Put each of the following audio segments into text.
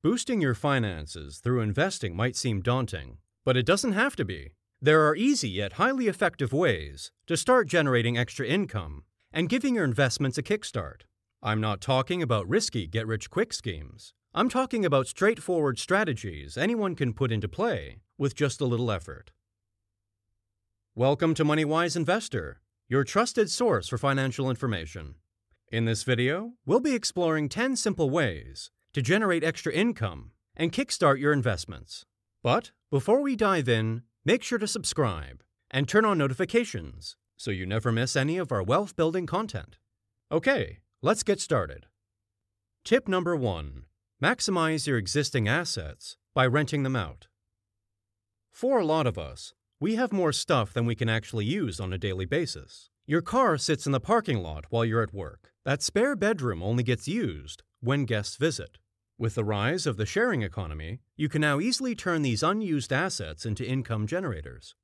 Boosting your finances through investing might seem daunting, but it doesn't have to be. There are easy yet highly effective ways to start generating extra income and giving your investments a kickstart. I'm not talking about risky get-rich-quick schemes. I'm talking about straightforward strategies anyone can put into play with just a little effort. Welcome to MoneyWise Investor, your trusted source for financial information. In this video, we'll be exploring 10 simple ways to generate extra income and kickstart your investments. But before we dive in, make sure to subscribe and turn on notifications so you never miss any of our wealth-building content. Okay, let's get started. Tip number 1. Maximize your existing assets by renting them out. For a lot of us, we have more stuff than we can actually use on a daily basis. Your car sits in the parking lot while you're at work. That spare bedroom only gets used when guests visit. With the rise of the sharing economy, you can now easily turn these unused assets into income generators.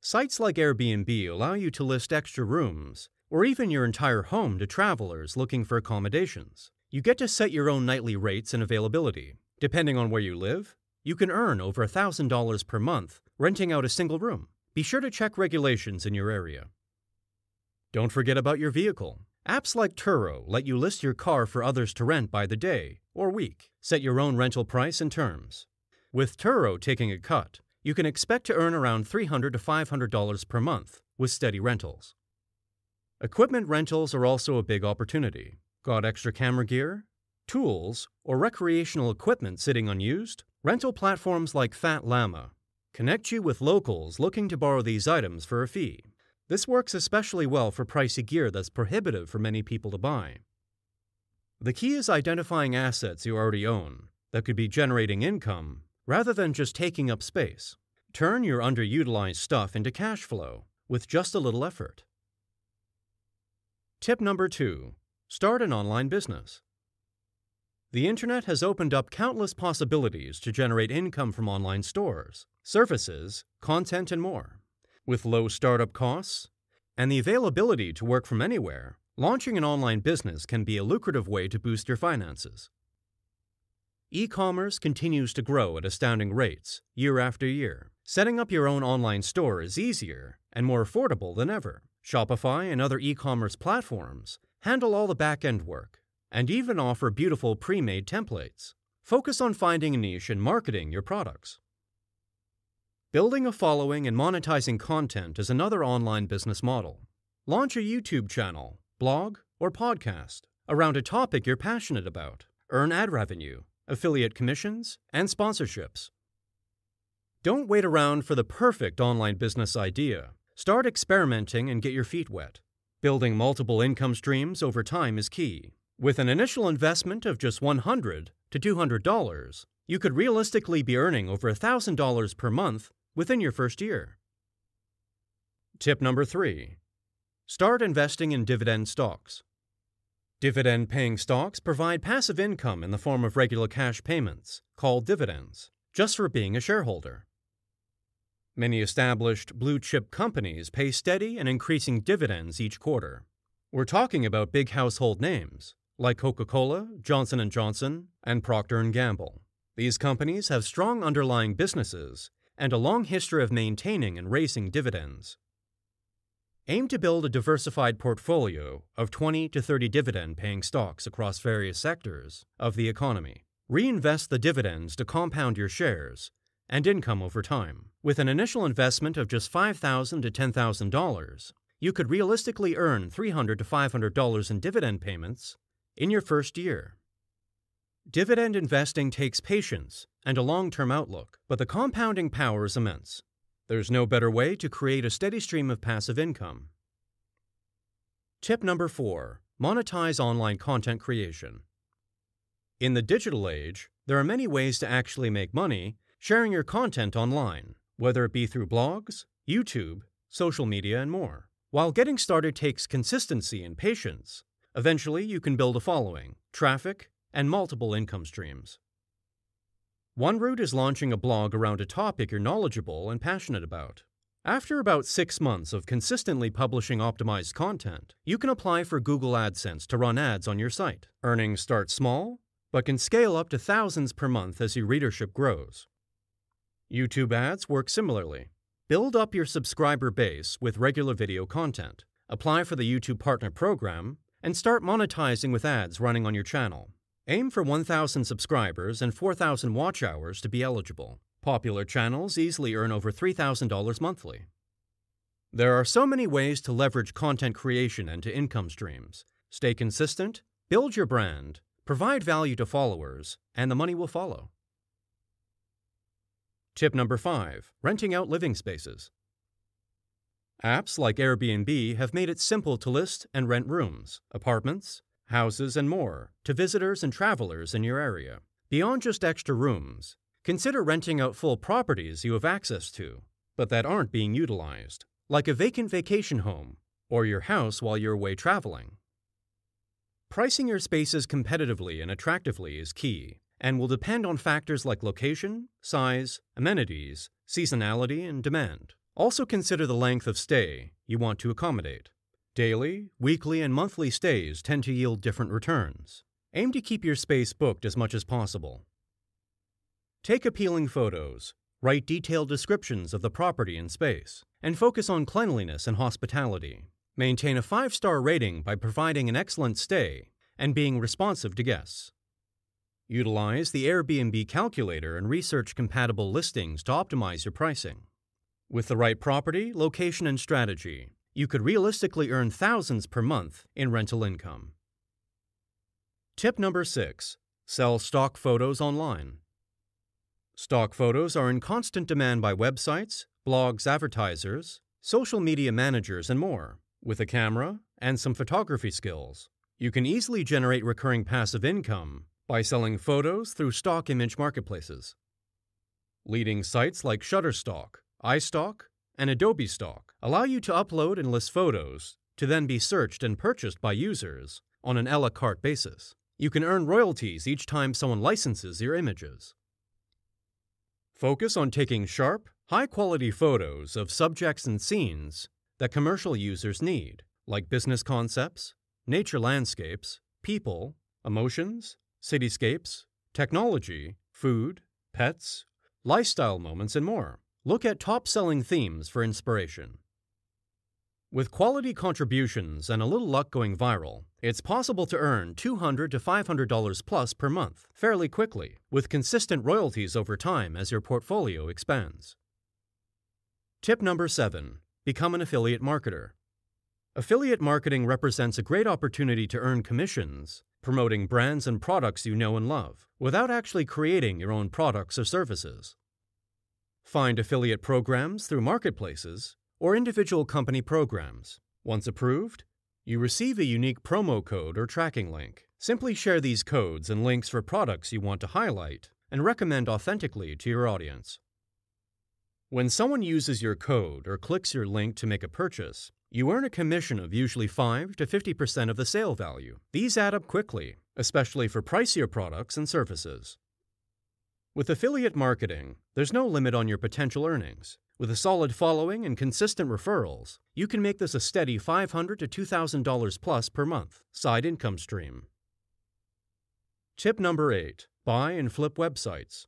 Sites like Airbnb allow you to list extra rooms or even your entire home to travelers looking for accommodations. You get to set your own nightly rates and availability. Depending on where you live, you can earn over $1,000 per month renting out a single room. Be sure to check regulations in your area. Don't forget about your vehicle. Apps like Turo let you list your car for others to rent by the day or week. Set your own rental price and terms. With Turo taking a cut, you can expect to earn around $300 to $500 per month with steady rentals. Equipment rentals are also a big opportunity. Got extra camera gear, tools, or recreational equipment sitting unused? Rental platforms like Fat Llama connect you with locals looking to borrow these items for a fee. This works especially well for pricey gear that's prohibitive for many people to buy. The key is identifying assets you already own that could be generating income rather than just taking up space. Turn your underutilized stuff into cash flow with just a little effort. Tip number 2. Start an online business. The internet has opened up countless possibilities to generate income from online stores, services, content, and more. With low startup costs and the availability to work from anywhere, launching an online business can be a lucrative way to boost your finances. E-commerce continues to grow at astounding rates year after year. Setting up your own online store is easier and more affordable than ever. Shopify and other e-commerce platforms handle all the back-end work and even offer beautiful pre-made templates. Focus on finding a niche and marketing your products. Building a following and monetizing content is another online business model. Launch a YouTube channel, blog, or podcast around a topic you're passionate about. Earn ad revenue, affiliate commissions, and sponsorships. Don't wait around for the perfect online business idea. Start experimenting and get your feet wet. Building multiple income streams over time is key. With an initial investment of just $100 to $200, you could realistically be earning over $1,000 per month within your first year. Tip number 3. Start investing in dividend stocks. Dividend-paying stocks provide passive income in the form of regular cash payments, called dividends, just for being a shareholder. Many established blue-chip companies pay steady and increasing dividends each quarter. We're talking about big household names like Coca-Cola, Johnson & Johnson, and Procter & Gamble. These companies have strong underlying businesses and a long history of maintaining and raising dividends. Aim to build a diversified portfolio of 20 to 30 dividend-paying stocks across various sectors of the economy. Reinvest the dividends to compound your shares and income over time. With an initial investment of just $5,000 to $10,000, you could realistically earn $300 to $500 in dividend payments in your first year. Dividend investing takes patience and a long-term outlook, but the compounding power is immense. There's no better way to create a steady stream of passive income. Tip number 4. Monetize online content creation. In the digital age, there are many ways to actually make money sharing your content online, whether it be through blogs, YouTube, social media, and more. While getting started takes consistency and patience, eventually you can build a following, traffic, and multiple income streams. One route is launching a blog around a topic you're knowledgeable and passionate about. After about 6 months of consistently publishing optimized content, you can apply for Google AdSense to run ads on your site. Earnings start small, but can scale up to thousands per month as your readership grows. YouTube ads work similarly. Build up your subscriber base with regular video content, apply for the YouTube Partner Program, and start monetizing with ads running on your channel. Aim for 1,000 subscribers and 4,000 watch hours to be eligible. Popular channels easily earn over $3,000 monthly. There are so many ways to leverage content creation into income streams. Stay consistent, build your brand, provide value to followers, and the money will follow. Tip number 5. Renting out living spaces. Apps like Airbnb have made it simple to list and rent rooms, apartments, houses, and more to visitors and travelers in your area. Beyond just extra rooms, consider renting out full properties you have access to, but that aren't being utilized, like a vacant vacation home or your house while you're away traveling. Pricing your spaces competitively and attractively is key and will depend on factors like location, size, amenities, seasonality, and demand. Also consider the length of stay you want to accommodate. Daily, weekly, and monthly stays tend to yield different returns. Aim to keep your space booked as much as possible. Take appealing photos, write detailed descriptions of the property and space, and focus on cleanliness and hospitality. Maintain a 5-star rating by providing an excellent stay and being responsive to guests. Utilize the Airbnb calculator and research compatible listings to optimize your pricing. With the right property, location, and strategy, you could realistically earn thousands per month in rental income. Tip number 6. Sell stock photos online. Stock photos are in constant demand by websites, blogs, advertisers, social media managers, and more. With a camera and some photography skills, you can easily generate recurring passive income by selling photos through stock image marketplaces. Leading sites like Shutterstock, iStock, and Adobe Stock allow you to upload and list photos to then be searched and purchased by users on an a la carte basis. You can earn royalties each time someone licenses your images. Focus on taking sharp, high-quality photos of subjects and scenes that commercial users need, like business concepts, nature landscapes, people, emotions, cityscapes, technology, food, pets, lifestyle moments, and more. Look at top-selling themes for inspiration. With quality contributions and a little luck going viral, it's possible to earn $200 to $500 plus per month fairly quickly, with consistent royalties over time as your portfolio expands. Tip number 7. Become an affiliate marketer. Affiliate marketing represents a great opportunity to earn commissions, promoting brands and products you know and love, without actually creating your own products or services. Find affiliate programs through marketplaces or individual company programs. Once approved, you receive a unique promo code or tracking link. Simply share these codes and links for products you want to highlight and recommend authentically to your audience. When someone uses your code or clicks your link to make a purchase, you earn a commission of usually 5 to 50% of the sale value. These add up quickly, especially for pricier products and services. With affiliate marketing, there's no limit on your potential earnings. With a solid following and consistent referrals, you can make this a steady $500 to $2,000 plus per month side income stream. Tip number 8. Buy and flip websites.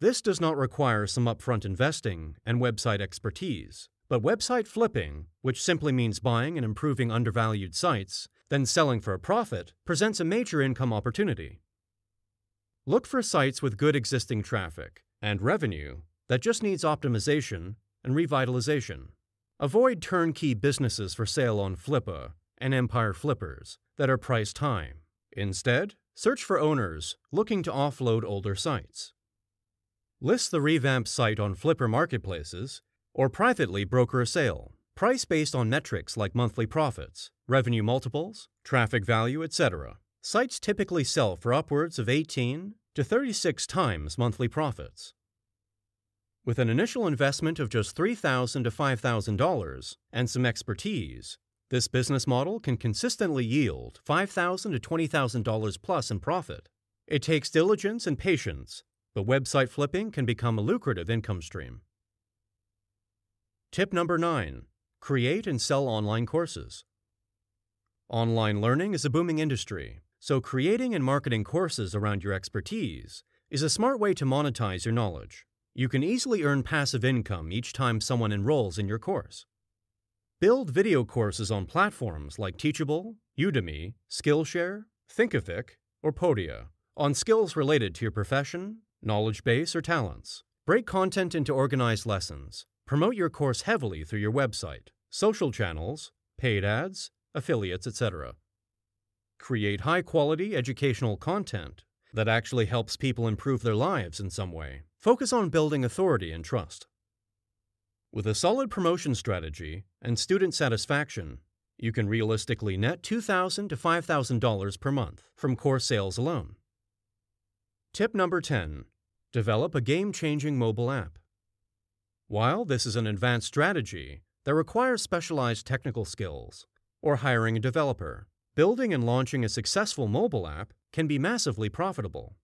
This does not require some upfront investing and website expertise, but website flipping, which simply means buying and improving undervalued sites, then selling for a profit, presents a major income opportunity. Look for sites with good existing traffic and revenue that just needs optimization and revitalization. Avoid turnkey businesses for sale on Flippa and Empire Flippers that are priced high. Instead, search for owners looking to offload older sites. List the revamped site on Flipper marketplaces or privately broker a sale. Price based on metrics like monthly profits, revenue multiples, traffic value, etc. Sites typically sell for upwards of 18 to 36 times monthly profits. With an initial investment of just $3,000 to $5,000 and some expertise, this business model can consistently yield $5,000 to $20,000 plus in profit. It takes diligence and patience, but website flipping can become a lucrative income stream. Tip number 9. Create and sell online courses. Online learning is a booming industry, So creating and marketing courses around your expertise is a smart way to monetize your knowledge. You can easily earn passive income each time someone enrolls in your course. Build video courses on platforms like Teachable, Udemy, Skillshare, Thinkific, or Podia on skills related to your profession, knowledge base, or talents. Break content into organized lessons. Promote your course heavily through your website, social channels, paid ads, affiliates, etc. Create high-quality educational content that actually helps people improve their lives in some way. Focus on building authority and trust. With a solid promotion strategy and student satisfaction, you can realistically net $2,000 to $5,000 per month from course sales alone. Tip number 10. Develop a game-changing mobile app. While this is an advanced strategy that requires specialized technical skills or hiring a developer, building and launching a successful mobile app can be massively profitable.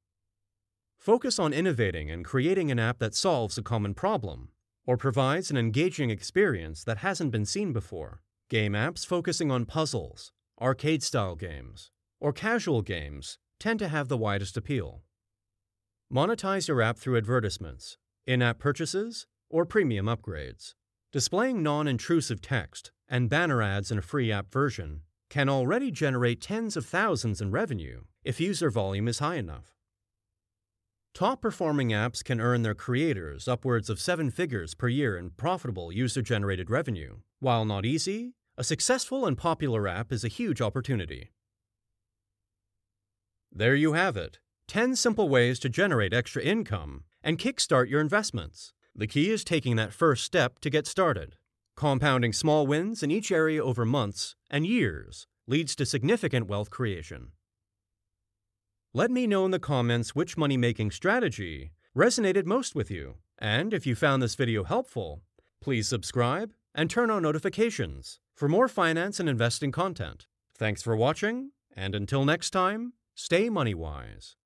Focus on innovating and creating an app that solves a common problem or provides an engaging experience that hasn't been seen before. Game apps focusing on puzzles, arcade-style games, or casual games tend to have the widest appeal. Monetize your app through advertisements, in-app purchases, or premium upgrades. Displaying non-intrusive text and banner ads in a free app version can already generate tens of thousands in revenue if user volume is high enough. Top-performing apps can earn their creators upwards of 7 figures per year in profitable user-generated revenue. While not easy, a successful and popular app is a huge opportunity. There you have it. 10 simple ways to generate extra income and kickstart your investments. The key is taking that first step to get started. Compounding small wins in each area over months and years leads to significant wealth creation. Let me know in the comments which money-making strategy resonated most with you. And if you found this video helpful, please subscribe and turn on notifications for more finance and investing content. Thanks for watching, and until next time, stay money-wise.